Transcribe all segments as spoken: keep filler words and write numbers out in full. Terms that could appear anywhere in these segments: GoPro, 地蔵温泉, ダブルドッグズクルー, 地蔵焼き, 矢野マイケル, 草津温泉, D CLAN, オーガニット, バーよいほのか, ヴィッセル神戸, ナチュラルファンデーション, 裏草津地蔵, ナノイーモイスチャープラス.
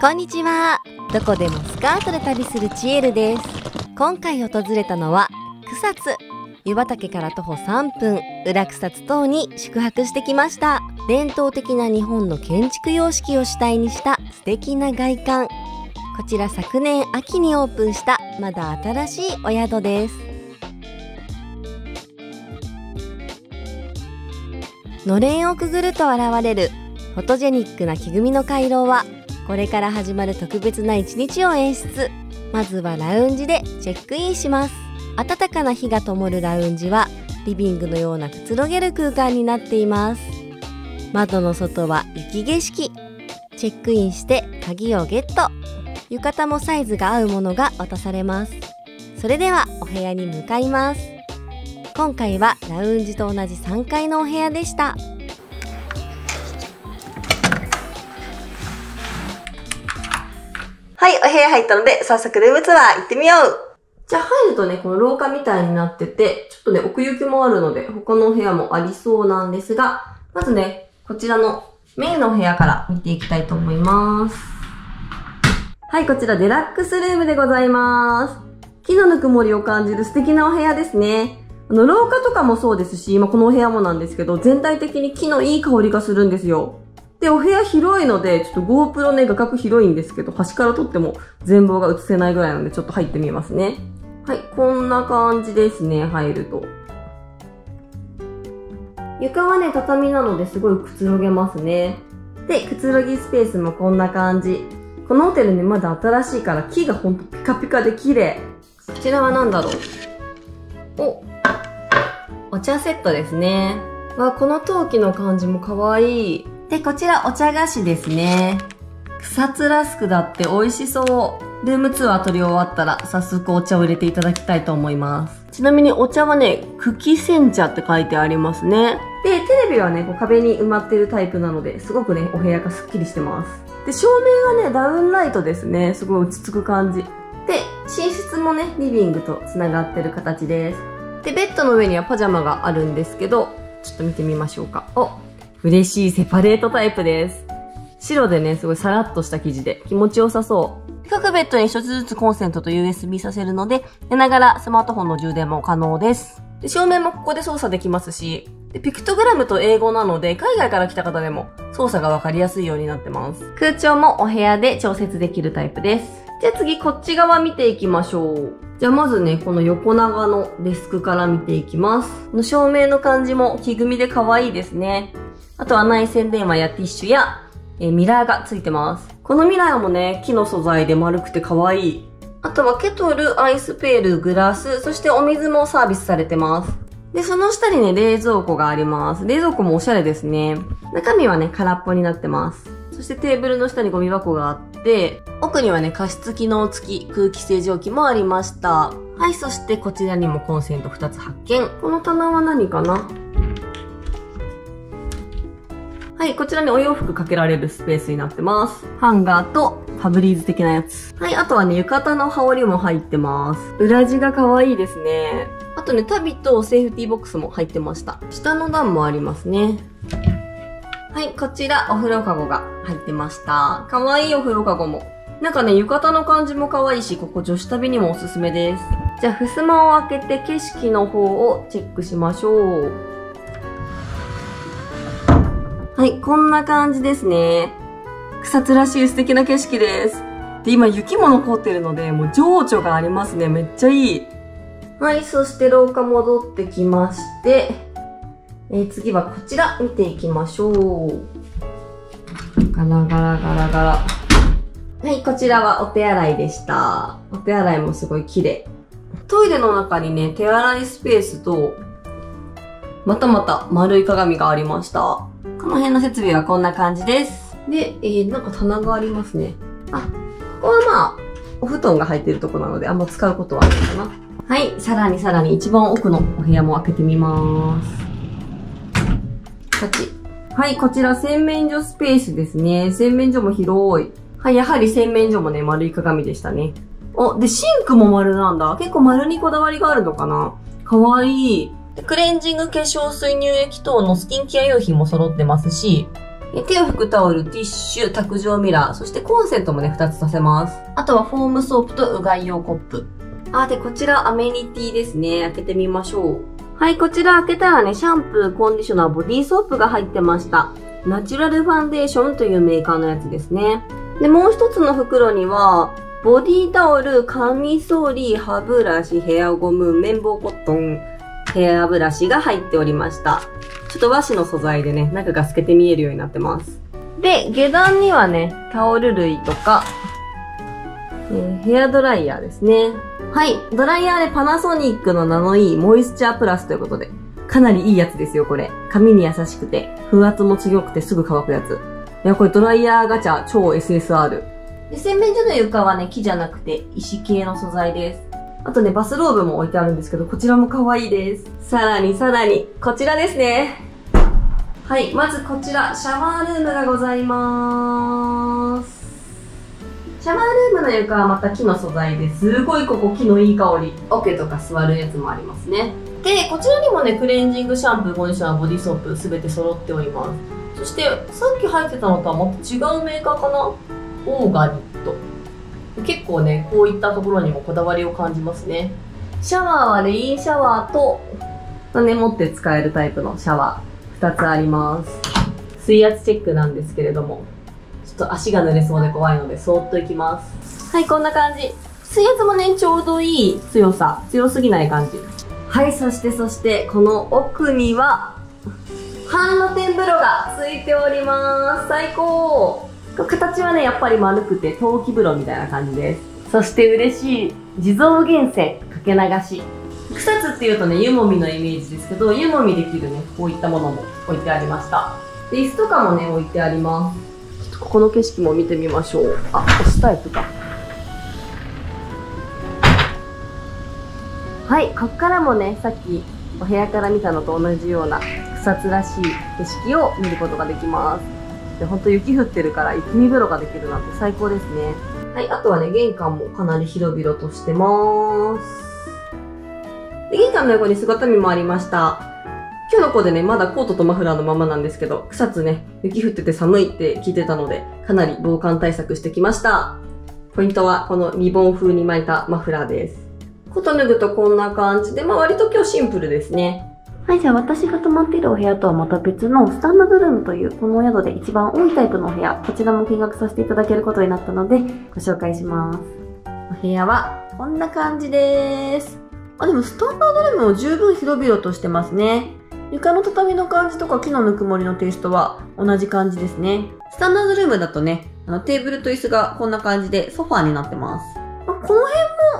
こんにちは。どこでもスカートで旅するちえるです。今回訪れたのは草津。湯畑から徒歩さんぷん、裏草津等に宿泊してきました。伝統的な日本の建築様式を主体にした素敵な外観。こちら昨年秋にオープンしたまだ新しいお宿です。のれんをくぐると現れるフォトジェニックな木組みの回廊は、これから始まる特別な一日を演出。まずはラウンジでチェックインします。暖かな日が灯るラウンジはリビングのようなくつろげる空間になっています。窓の外は雪景色。チェックインして鍵をゲット。浴衣もサイズが合うものが渡されます。それではお部屋に向かいます。今回はラウンジと同じさんがいのお部屋でした。はい、お部屋入ったので早速ルームツアー行ってみよう。じゃあ入るとね、この廊下みたいになってて、ちょっとね奥行きもあるので他のお部屋もありそうなんですが、まずねこちらのメインのお部屋から見ていきたいと思います。はい、こちらデラックスルームでございます。木のぬくもりを感じる素敵なお部屋ですね。あの、廊下とかもそうですし、今このお部屋もなんですけど、全体的に木のいい香りがするんですよ。で、お部屋広いので、ちょっと GoPro ね、画角広いんですけど、端から撮っても全貌が映せないぐらいなので、ちょっと入ってみますね。はい、こんな感じですね、入ると。床はね、畳なのですごいくつろげますね。で、くつろぎスペースもこんな感じ。このホテルね、まだ新しいから木がほんとピカピカで綺麗。こちらは何だろう。お、お茶セットですね。わ、この陶器の感じも可愛い。で、こちらお茶菓子ですね。草津ラスクだって美味しそう。ルームツアー取り終わったら早速お茶を入れていただきたいと思います。ちなみにお茶はね、茎煎茶って書いてありますね。で、テレビはね、こう壁に埋まってるタイプなので、すごくね、お部屋がスッキリしてます。で、照明はね、ダウンライトですね。すごい落ち着く感じ。で、寝室もね、リビングと繋がってる形です。で、ベッドの上にはパジャマがあるんですけど、ちょっと見てみましょうか。お、嬉しいセパレートタイプです。白でね、すごいサラッとした生地で気持ちよさそう。各ベッドに一つずつコンセントと ユーエスビー させるので、寝ながらスマートフォンの充電も可能です。で、照明もここで操作できますし、で、ピクトグラムと英語なので、海外から来た方でも操作がわかりやすいようになってます。空調もお部屋で調節できるタイプです。じゃあ次、こっち側見ていきましょう。じゃあまずね、この横長のデスクから見ていきます。この照明の感じも木組みで可愛いですね。あとは内線電話やティッシュや、えー、ミラーがついてます。このミラーもね、木の素材で丸くて可愛い。あとはケトル、アイスペール、グラス、そしてお水もサービスされてます。で、その下にね、冷蔵庫があります。冷蔵庫もおしゃれですね。中身はね、空っぽになってます。そしてテーブルの下にゴミ箱があって、奥にはね、加湿機能付き空気清浄機もありました。はい、そしてこちらにもコンセントふたつ発見。この棚は何かな?はい、こちらにお洋服かけられるスペースになってます。ハンガーとファブリーズ的なやつ。はい、あとはね、浴衣の羽織も入ってます。裏地が可愛いですね。あとね、タビとセーフティーボックスも入ってました。下の段もありますね。はい、こちらお風呂かごが入ってました。可愛いお風呂かごも。なんかね、浴衣の感じも可愛いし、ここ女子旅にもおすすめです。じゃあ、襖を開けて景色の方をチェックしましょう。はい、こんな感じですね。草津らしい素敵な景色です。で、今雪も残ってるので、もう情緒がありますね。めっちゃいい。はい、そして廊下戻ってきまして、えー、次はこちら見ていきましょう。ガラガラガラガラ。はい、こちらはお手洗いでした。お手洗いもすごい綺麗。トイレの中にね、手洗いスペースと、またまた丸い鏡がありました。この辺の設備はこんな感じです。で、えー、なんか棚がありますね。あ、ここはまあ、お布団が入っているところなので、あんま使うことはないかな。はい、さらにさらに一番奥のお部屋も開けてみまーす。こっち。はい、こちら洗面所スペースですね。洗面所も広い。はい、やはり洗面所もね、丸い鏡でしたね。お、で、シンクも丸なんだ。結構丸にこだわりがあるのかな。かわいい。クレンジング、化粧水、乳液等のスキンケア用品も揃ってますし、手を拭くタオル、ティッシュ、卓上ミラー、そしてコンセントもね、ふたつ足せます。あとはフォームソープとうがい用コップ。あ、で、こちらアメニティですね。開けてみましょう。はい、こちら開けたらね、シャンプー、コンディショナー、ボディーソープが入ってました。ナチュラルファンデーションというメーカーのやつですね。で、もう一つの袋には、ボディタオル、カミソリ、歯ブラシ、ヘアゴム、綿棒コットン、ヘアブラシが入っておりました。ちょっと和紙の素材でね、中が透けて見えるようになってます。で、下段にはね、タオル類とか、えー、ヘアドライヤーですね。はい、ドライヤーでパナソニックのナノイーモイスチャープラスということで、かなりいいやつですよ、これ。髪に優しくて、風圧も強くてすぐ乾くやつ。いや、これドライヤーガチャ超 エスエスアール。で、洗面所の床はね、木じゃなくて石系の素材です。あとね、バスローブも置いてあるんですけど、こちらも可愛いです。さらにさらに、こちらですね。はい、まずこちら、シャワールームがございまーす。シャワールームの床はまた木の素材ですごいここ木のいい香り。桶とか座るやつもありますね。で、こちらにもね、クレンジングシャンプー、コンディショナー、ボディソープすべて揃っております。そして、さっき入ってたのとはもっと違うメーカーかな？オーガニット。結構ね、こういったところにもこだわりを感じますね。シャワーはレインシャワーと、ね、持って使えるタイプのシャワーふたつあります。水圧チェックなんですけれども、ちょっと足が濡れそうで怖いので、そーっといきます。はい、こんな感じ。水圧もね、ちょうどいい強さ。強すぎない感じ。はい、そしてそして、この奥には、半露天風呂がついております。最高！形はね、やっぱり丸くて陶器風呂みたいな感じです。そして嬉しい、地蔵源泉かけ流し。草津っていうとね、湯もみのイメージですけど、湯もみできるね、こういったものも置いてありました。で、椅子とかもね、置いてあります。ちょっとここの景色も見てみましょう。あ、押すタイプか。はい、ここからもね、さっきお部屋から見たのと同じような草津らしい景色を見ることができます。ほんと雪降ってるから雪見風呂ができるなんて最高ですね。はい、あとはね、玄関もかなり広々としてまーす。で、玄関の横に姿見もありました。今日の子でね、まだコートとマフラーのままなんですけど、草津ね、雪降ってて寒いって聞いてたので、かなり防寒対策してきました。ポイントはこのリボン風に巻いたマフラーです。コート脱ぐとこんな感じで、まあ割と今日シンプルですね。はい、じゃあ私が泊まっているお部屋とはまた別のスタンダードルームというこのお宿で一番多いタイプのお部屋、こちらも見学させていただけることになったのでご紹介します。お部屋はこんな感じです。あ、でもスタンダードルームも十分広々としてますね。床の畳の感じとか木のぬくもりのテイストは同じ感じですね。スタンダードルームだとね、あのテーブルと椅子がこんな感じでソファーになってます。まあ、この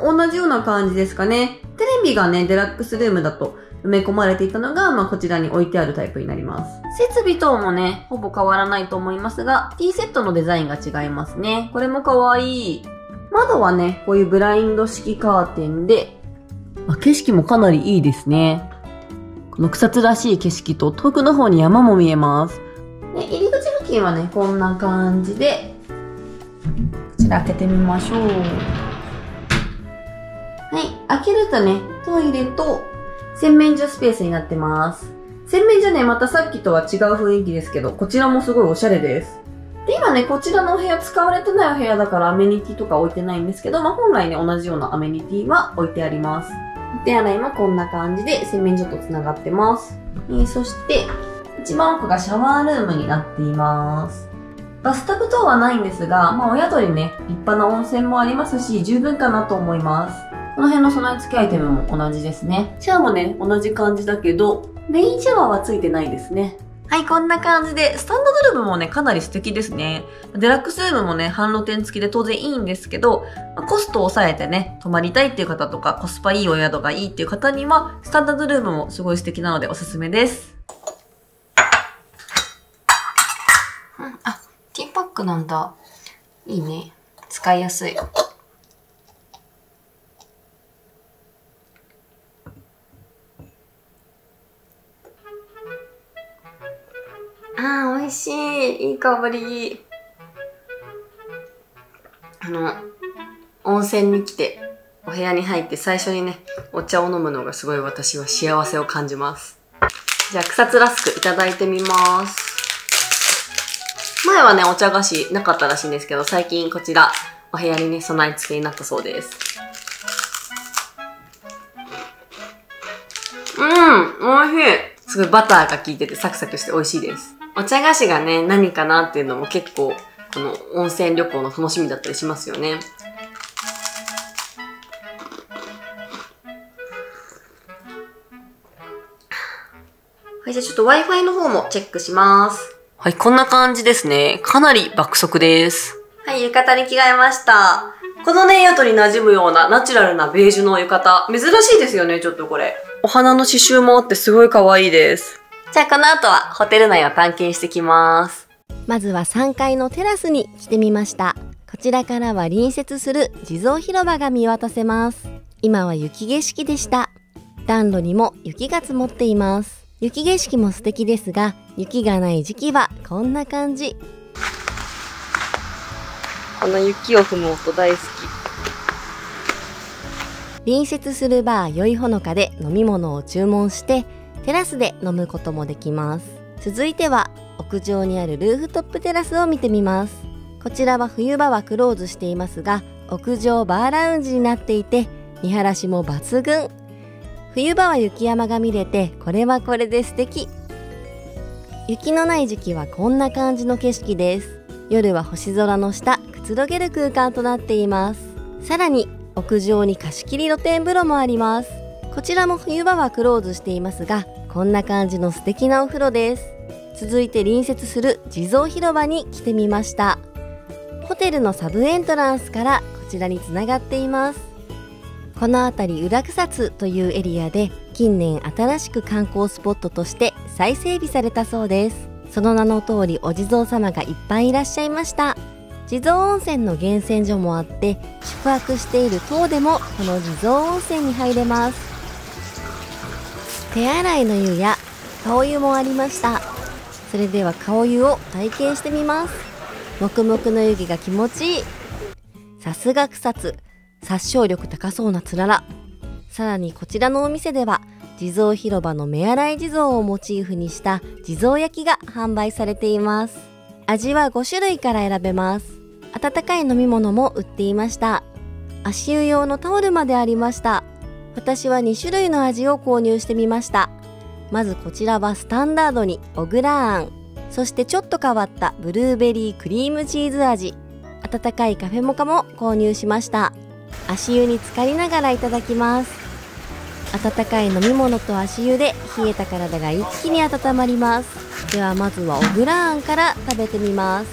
辺も同じような感じですかね。テレビがね、デラックスルームだと埋め込まれていたのが、まあ、こちらに置いてあるタイプになります。設備等もね、ほぼ変わらないと思いますが、ティーセットのデザインが違いますね。これも可愛い。窓はね、こういうブラインド式カーテンで、あ、景色もかなりいいですね。この草津らしい景色と、遠くの方に山も見えます。で、入り口付近はね、こんな感じで、こちら開けてみましょう。はい、開けるとね、トイレと、洗面所スペースになってます。洗面所ね、またさっきとは違う雰囲気ですけど、こちらもすごいおしゃれです。で、今ね、こちらのお部屋使われてないお部屋だからアメニティとか置いてないんですけど、まあ、本来ね、同じようなアメニティは置いてあります。お手洗いもこんな感じで洗面所と繋がってます。えー、そして、一番奥がシャワールームになっています。バスタブ等はないんですが、まあ、お宿にね、立派な温泉もありますし、十分かなと思います。この辺の備え付けアイテムも同じですね。シャワーもね、同じ感じだけど、レインシャワーはついてないですね。はい、こんな感じで、スタンダードルームもね、かなり素敵ですね。デラックスルームもね、半露天付きで当然いいんですけど、コストを抑えてね、泊まりたいっていう方とか、コスパいいお宿がいいっていう方には、スタンダードルームもすごい素敵なのでおすすめです。うん、あ、ティーパックなんだ。いいね。使いやすい。あー、美味しい。いい香り。あの、温泉に来て、お部屋に入って最初にね、お茶を飲むのがすごい私は幸せを感じます。じゃあ、草津ラスクいただいてみます。前はね、お茶菓子なかったらしいんですけど、最近こちら、お部屋にね、備え付けになったそうです。うん、美味しい。すごいバターが効いててサクサクして美味しいです。お茶菓子がね、何かなっていうのも結構、この温泉旅行の楽しみだったりしますよね。はい、じゃあちょっと Wi-Fi の方もチェックします。はい、こんな感じですね。かなり爆速です。はい、浴衣に着替えました。このね、宿に馴染むようなナチュラルなベージュの浴衣。珍しいですよね、ちょっとこれ。お花の刺繍もあってすごい可愛いです。じゃあこの後はホテル内を探検してきます。まずはさんがいのテラスに来てみました。こちらからは隣接する地蔵広場が見渡せます。今は雪景色でした。暖炉にも雪が積もっています。雪景色も素敵ですが、雪がない時期はこんな感じ。この雪を踏む音大好き。隣接するバーよいほのかで飲み物を注文して、テラスで飲むこともできます。続いては、屋上にあるルーフトップテラスを見てみます。こちらは冬場はクローズしていますが、屋上バーラウンジになっていて見晴らしも抜群。冬場は雪山が見れて、これはこれで素敵。雪のない時期はこんな感じの景色です。夜は星空の下、くつろげる空間となっています。さらに屋上に貸し切り露天風呂もあります。こちらも冬場はクローズしていますが、こんな感じの素敵なお風呂です。続いて隣接する地蔵広場に来てみました。ホテルのサブエントランスからこちらにつながっています。この辺り裏草津というエリアで、近年新しく観光スポットとして再整備されたそうです。その名の通りお地蔵様がいっぱいいらっしゃいました。地蔵温泉の源泉所もあって、宿泊している棟でもこの地蔵温泉に入れます。手洗いの湯や顔湯もありました。それでは顔湯を体験してみます。黙々の湯気が気持ちいい。さすが草津、殺傷力高そうなつらら。さらにこちらのお店では、地蔵広場の目洗い地蔵をモチーフにした地蔵焼きが販売されています。味はごしゅるいから選べます。温かい飲み物も売っていました。足湯用のタオルまでありました。私はにしゅるいの味を購入してみました。まずこちらはスタンダードに小倉あん、そしてちょっと変わったブルーベリークリームチーズ味、温かいカフェモカも購入しました。足湯に浸かりながらいただきます。温かい飲み物と足湯で冷えた体が一気に温まります。ではまずは小倉あんから食べてみます。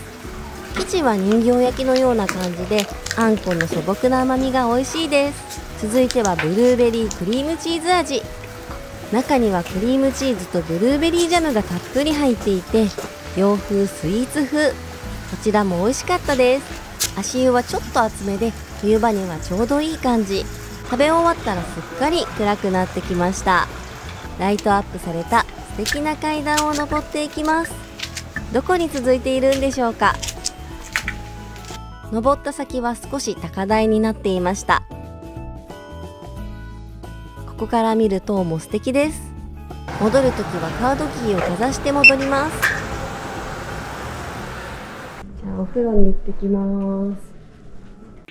生地は人形焼きのような感じで、あんこの素朴な甘みが美味しいです。続いてはブルーベリークリームチーズ味、中にはクリームチーズとブルーベリージャムがたっぷり入っていて、洋風スイーツ風。こちらも美味しかったです。足湯はちょっと厚めで、冬場にはちょうどいい感じ。食べ終わったらすっかり暗くなってきました。ライトアップされた素敵な階段を登っていきます。どこに続いているんでしょうか。登った先は少し高台になっていました。ここから見る塔も素敵です。戻るときはカードキーをかざして戻ります。じゃあお風呂に行ってきます。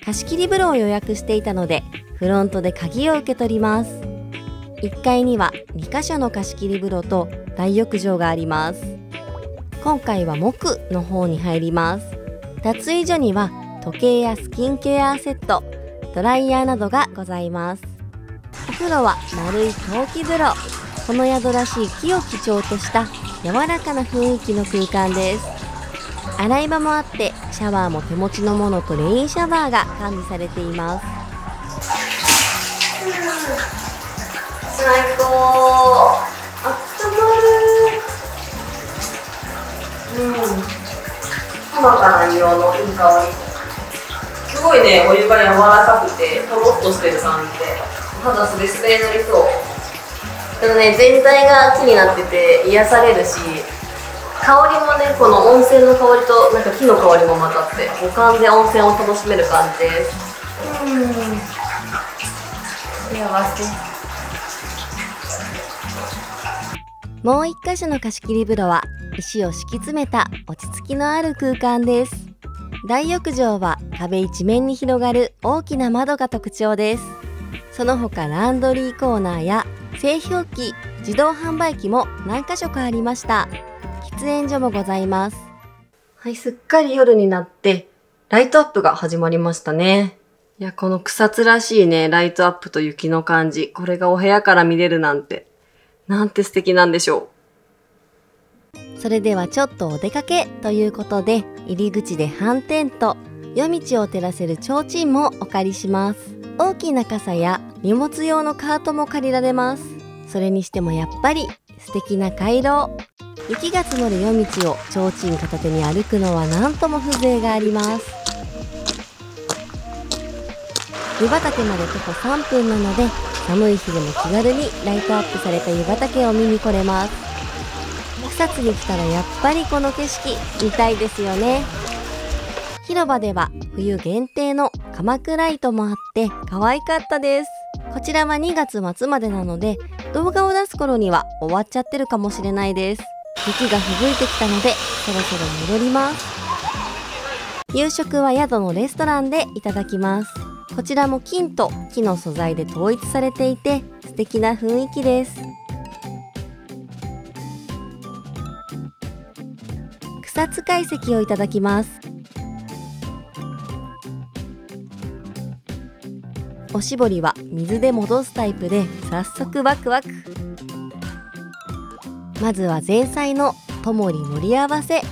貸し切り風呂を予約していたので、フロントで鍵を受け取ります。いっかいにはにかしょの貸し切り風呂と大浴場があります。今回は木の方に入ります。脱衣所には時計やスキンケアセット、ドライヤーなどがございます。お風呂は丸い陶器風呂。この宿らしい木を基調とした柔らかな雰囲気の空間です。洗い場もあって、シャワーも手持ちのものとレインシャワーが完備されています。最高。あったまる。うん、細かな色のいい香り。すごいね、お湯が柔らかくてとろっとしてる感じで、肌すべすべになりそう。でもね、全体が木になってて癒されるし、香りもね、この温泉の香りとなんか木の香りも混ざって、五感で温泉を楽しめる感じです。うーん、幸せ。もう一箇所の貸し切り風呂は石を敷き詰めた落ち着きのある空間です。大浴場は壁一面に広がる大きな窓が特徴です。その他ランドリーコーナーや製氷機、自動販売機も何か所かありました。喫煙所もございます。はい、すっかり夜になってライトアップが始まりましたね。いや、この草津らしいね、ライトアップと雪の感じ、これがお部屋から見れるなんて、なんて素敵なんでしょう。それではちょっとお出かけということで、入り口で半テント、夜道を照らせる提灯もお借りします。大きな傘や荷物用のカートも借りられます。それにしてもやっぱり素敵な回廊。雪が積もる夜道を提灯片手に歩くのはなんとも風情があります。湯畑まで徒歩さんぷんなので、寒い日でも気軽にライトアップされた湯畑を見に来れます。草津に来たらやっぱりこの景色見たいですよね。広場では冬限定の鎌倉ライトもあって可愛かったです。こちらはにがつまつまでなので、動画を出す頃には終わっちゃってるかもしれないです。雪がふぶいてきたので、そろそろ戻ります。夕食は宿のレストランでいただきます。こちらも金と木の素材で統一されていて、素敵な雰囲気です。草津懐石をいただきます。おしぼりは水で戻すタイプで、早速ワクワク。まずは前菜のともり盛り合わせ。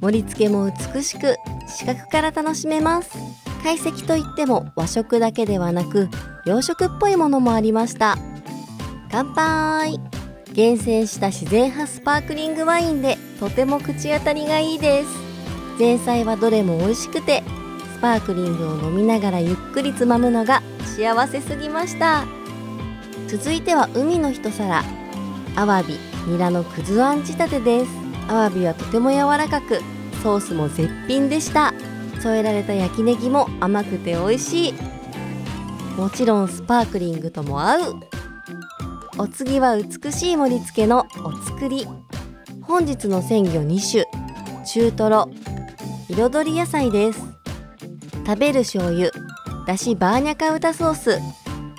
盛り付けも美しく、視覚から楽しめます。懐石といっても和食だけではなく洋食っぽいものもありました。乾杯。厳選した自然派スパークリングワインでとても口当たりがいいです。前菜はどれも美味しくて、スパークリングを飲みながらゆっくりつまむのが幸せすぎました。続いては海の一皿、アワビニラのくずあん仕立てです。アワビはとても柔らかく、ソースも絶品でした。添えられた焼きネギも甘くて美味しい。もちろんスパークリングとも合う。お次は美しい盛り付けのお造り。本日の鮮魚にしゅ、中トロ、彩り野菜です。食べる醤油、だしバーニャカウダソース、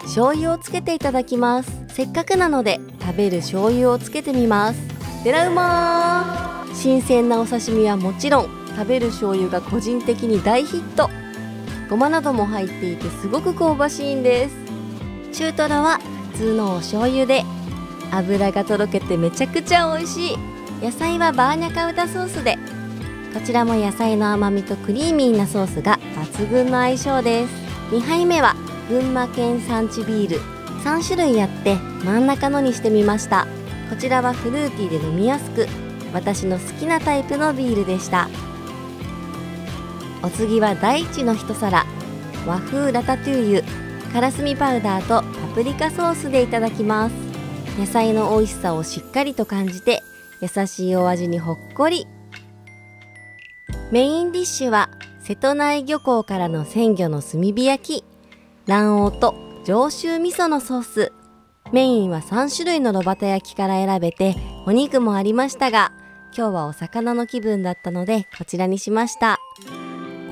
醤油をつけていただきます。せっかくなので食べる醤油をつけてみます。てらうまー。新鮮なお刺身はもちろん、食べる醤油が個人的に大ヒット。ごまなども入っていてすごく香ばしいんです。中トロは普通のお醤油で、油がとろけてめちゃくちゃ美味しい。野菜はバーニャカウダソースで、こちらも野菜の甘みとクリーミーなソースが抜群の相性です。にはいめは群馬県産地ビール、さんしゅるいあって真ん中のにしてみました。こちらはフルーティーで飲みやすく、私の好きなタイプのビールでした。お次は第一の一皿、和風ラタトゥーユ、からすみパウダーとパプリカソースでいただきます。野菜の美味しさをしっかりと感じて、優しいお味にほっこり。メインディッシュは瀬戸内漁港からの鮮魚の炭火焼き、卵黄と上州味噌のソース。メインはさんしゅるいの炉端焼きから選べて、お肉もありましたが、今日はお魚の気分だったのでこちらにしました。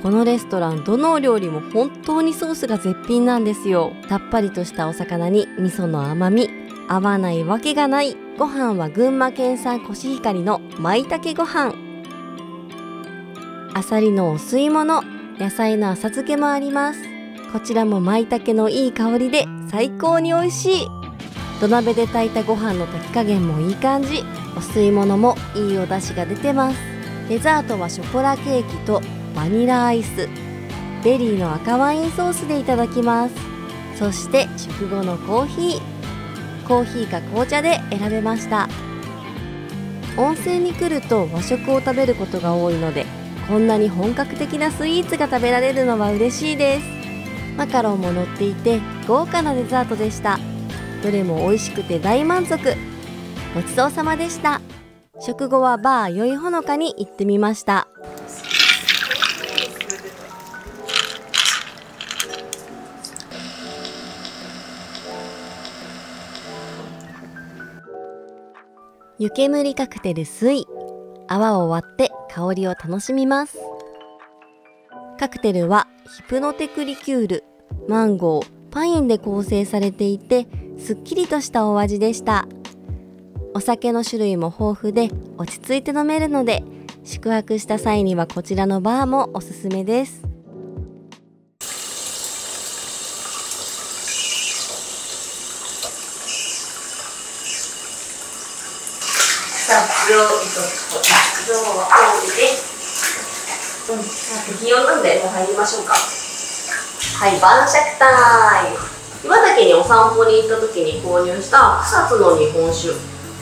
このレストラン、どのお料理も本当にソースが絶品なんですよ。たっぷりとしたお魚に味噌の甘み、合わないわけがない。ご飯は群馬県産コシヒカリの舞茸ご飯、あさりのお吸い物、野菜の浅漬けもあります。こちらも舞茸のいい香りで最高に美味しい。土鍋で炊いたご飯の炊き加減もいい感じ。お吸い物もいいお出汁が出てます。デザートはショコラケーキとバニラアイス、ベリーの赤ワインソースでいただきます。そして食後のコーヒー、コーヒーか紅茶で選べました。温泉に来ると和食を食べることが多いので、こんなに本格的なスイーツが食べられるのは嬉しいです。マカロンも乗っていて豪華なデザートでした。どれも美味しくて大満足。ごちそうさまでした。食後はバーよいほのかに行ってみました。湯煙カクテル水、泡を割って香りを楽しみます。カクテルはヒプノテクリキュール、マンゴー、パインで構成されていて、すっきりとしたお味でした。お酒の種類も豊富で落ち着いて飲めるので、宿泊した際にはこちらのバーもおすすめです。先を飲んで入りましょうか。はい、晩酌タイム。岩岳にお散歩に行った時に購入した草津の日本酒、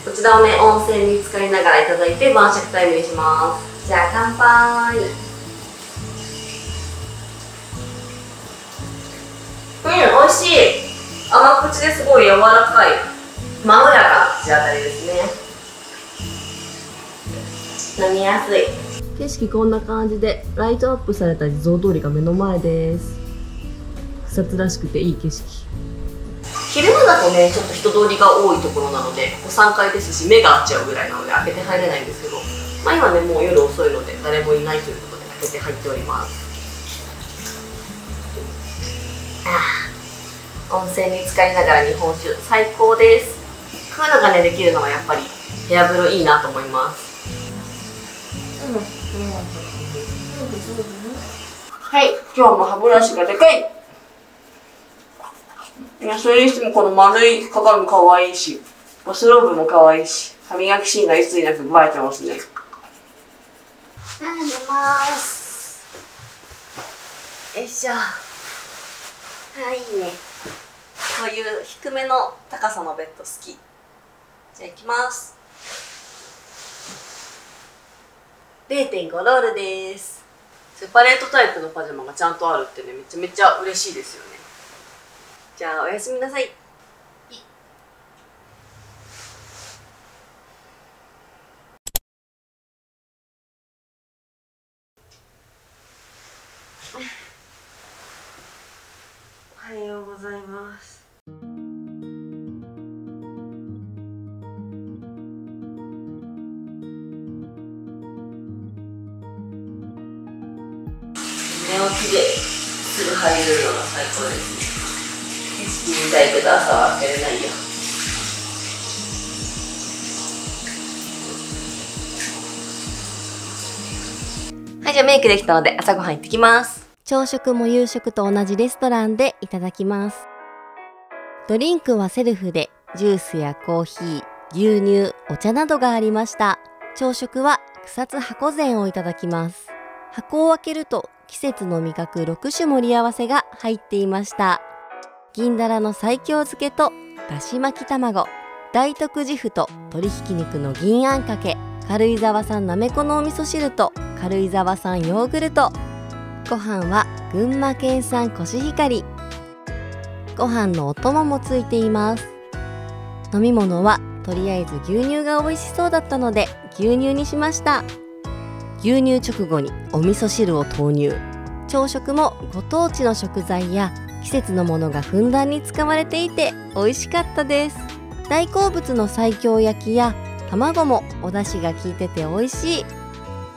こちらをね、温泉に浸かりながらいただいて晩酌タイムにします。じゃあ乾杯。うん、美味しい。甘口ですごい柔らかい、まろやかな口当たりですね。飲みやすい。景色こんな感じで、ライトアップされた地蔵通りが目の前です。草津らしくていい景色。昼間だとね、ちょっと人通りが多いところなので、ここさんがいですし、目が合っちゃうぐらいなので開けて入れないんですけど、まあ、今ねもう夜遅いので誰もいないということで開けて入っております。あ、温泉に浸かりながら日本酒最高です。こういうのがねできるのはやっぱり部屋風呂いいなと思います。はい、今日も歯ブラシがでかい。いや、それにしてもこの丸い鏡かわいいし、バスローブもかわいいし、歯磨きシーンがいつになく映えてますね。うん、出ます。よいしょ。はい、いいね。こういう低めの高さのベッド好き。じゃあ行きます。れいてんご ロールです。セパレートタイプのパジャマがちゃんとあるってね、めちゃめちゃ嬉しいですよね。じゃあおやすみなさい。おはようございます。すぐ入れるのが最高ですね。景色見たいけど朝は開けれないよ。はい、じゃあメイクできたので朝ごはん行ってきます。朝食も夕食と同じレストランでいただきます。ドリンクはセルフで、ジュースやコーヒー、牛乳、お茶などがありました。朝食は草津箱膳をいただきます。箱を開けると季節の味覚ろくしゅ盛り合わせが入っていました。銀だらの西京漬けとだし巻き卵、大徳自負と鶏ひき肉の銀あんかけ、軽井沢産なめこのお味噌汁と軽井沢産ヨーグルト。ご飯は群馬県産コシヒカリ。ご飯のお供もついています。飲み物はとりあえず牛乳が美味しそうだったので牛乳にしました。牛乳直後にお味噌汁を投入。朝食もご当地の食材や季節のものがふんだんに使われていて美味しかったです。大好物の西京焼きや卵もお出汁が効いてて美味しい。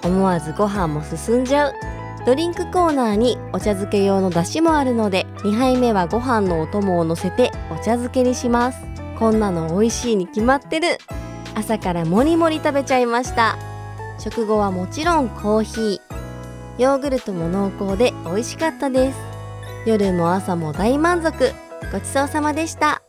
思わずご飯も進んじゃう。ドリンクコーナーにお茶漬け用の出汁もあるので、にはいめはご飯のお供を乗せてお茶漬けにします。こんなの美味しいに決まってる。朝からもりもり食べちゃいました。食後はもちろんコーヒー、ヨーグルトも濃厚で美味しかったです。夜も朝も大満足。ごちそうさまでした。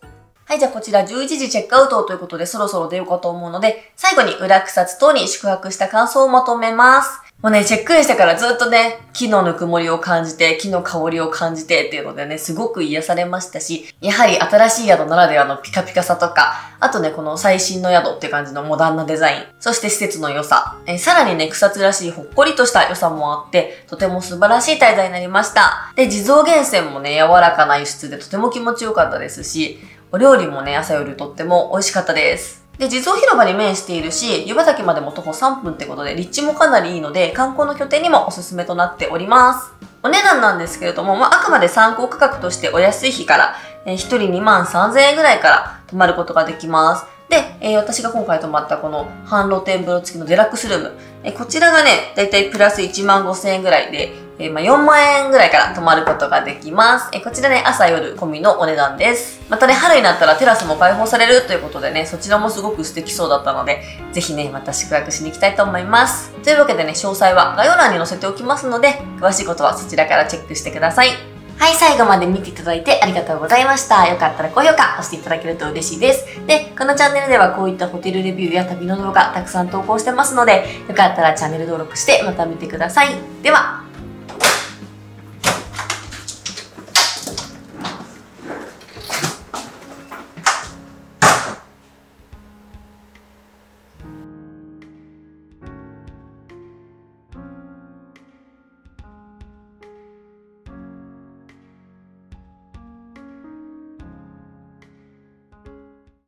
はい、じゃあこちらじゅういちじチェックアウトということで、そろそろ出ようかと思うので、最後に裏草津等に宿泊した感想をまとめます。もうね、チェックインしてからずっとね、木のぬくもりを感じて、木の香りを感じてっていうのでね、すごく癒されましたし、やはり新しい宿ならではのピカピカさとか、あとね、この最新の宿って感じのモダンなデザイン、そして施設の良さ、えー、さらにね、草津らしいほっこりとした良さもあって、とても素晴らしい滞在になりました。で、地蔵源泉もね、柔らかな輸出でとても気持ちよかったですし、お料理もね、朝夜とっても美味しかったです。で、地蔵広場に面しているし、湯畑までも徒歩さんぷんってことで、立地もかなりいいので、観光の拠点にもおすすめとなっております。お値段なんですけれども、まあ、あくまで参考価格としてお安い日から、えー、ひとりにまんさんぜんえんぐらいから泊まることができます。で、えー、私が今回泊まったこの半露天風呂付きのデラックスルーム、えー、こちらがね、だいたいプラスいちまんごせんえんぐらいで、えーまあ、よんまんえんぐらいから泊まることができます。えー、こちらね、朝夜込みのお値段です。またね、春になったらテラスも開放されるということでね、そちらもすごく素敵そうだったので、ぜひね、また宿泊しに行きたいと思います。というわけでね、詳細は概要欄に載せておきますので、詳しいことはそちらからチェックしてください。はい、最後まで見ていただいてありがとうございました。よかったら高評価押していただけると嬉しいです。で、このチャンネルではこういったホテルレビューや旅の動画たくさん投稿してますので、よかったらチャンネル登録してまた見てください。では。